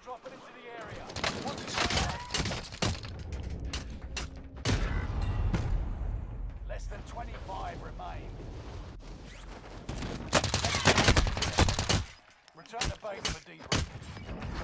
Hostile dropping into the area. Less than 25 remain. Return to base for debriefing.